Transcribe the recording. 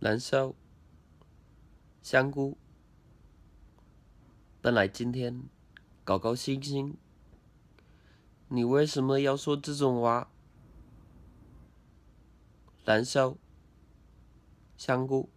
蓝烧香菇。本来今天高高兴兴，你为什么要说这种话？蓝烧香菇。